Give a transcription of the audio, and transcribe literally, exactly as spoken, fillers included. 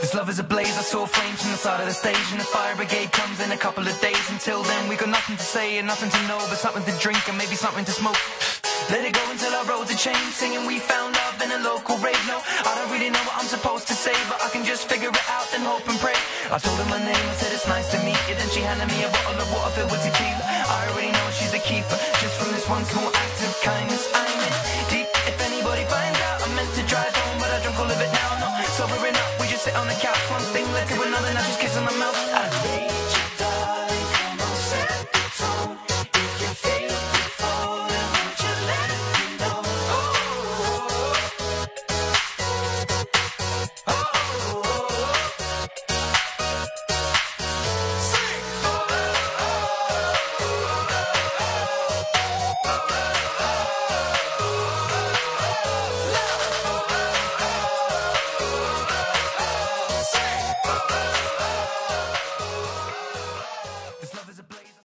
This love is ablaze, I saw flames from the side of the stage, and the fire brigade comes in a couple of days. Until then we got nothing to say and nothing to know, but something to drink and maybe something to smoke. Let it go until I rolled the chain, singing we found love in a local rave. No, I don't really know what I'm supposed to say, but I can just figure it out and hope and pray. I told her my name, I said it's nice to meet you. Then she handed me a bottle of water filled with tequila. I already know she's a keeper, just from this one small act of kindness. I'm in